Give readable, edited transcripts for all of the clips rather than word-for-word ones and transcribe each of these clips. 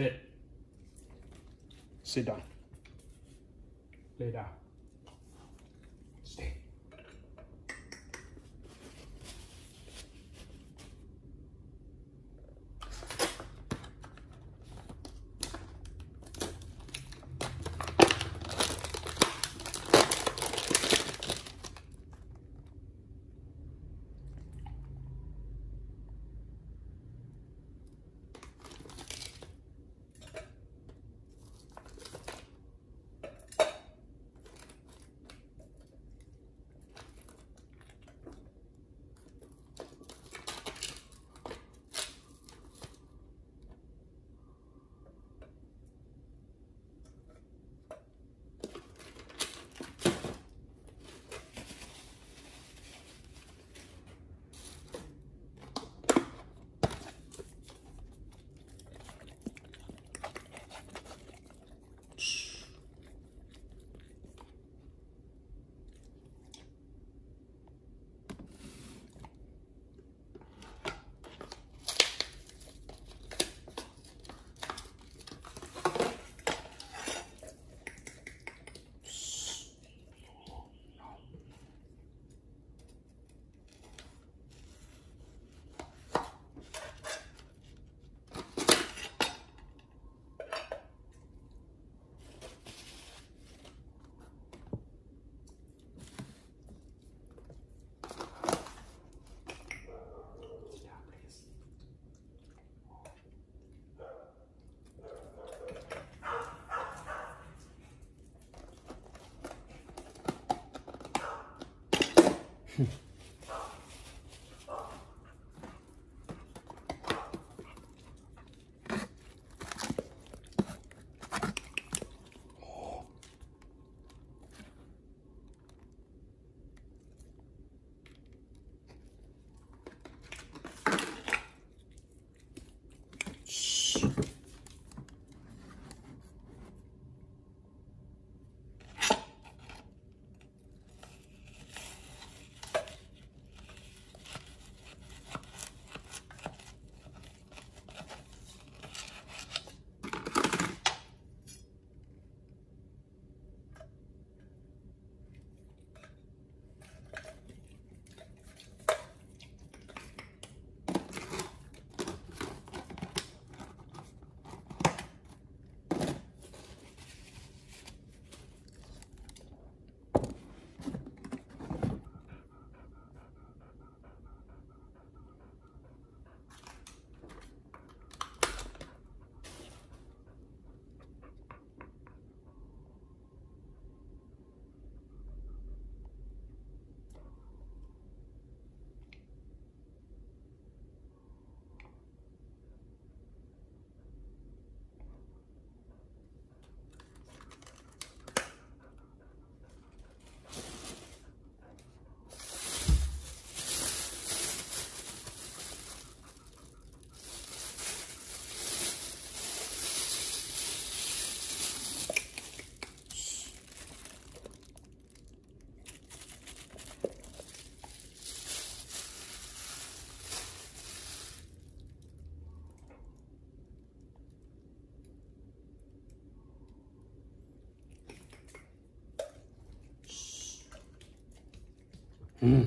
Sit. Sit down. Lay down. Stay. Mm.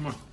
come on.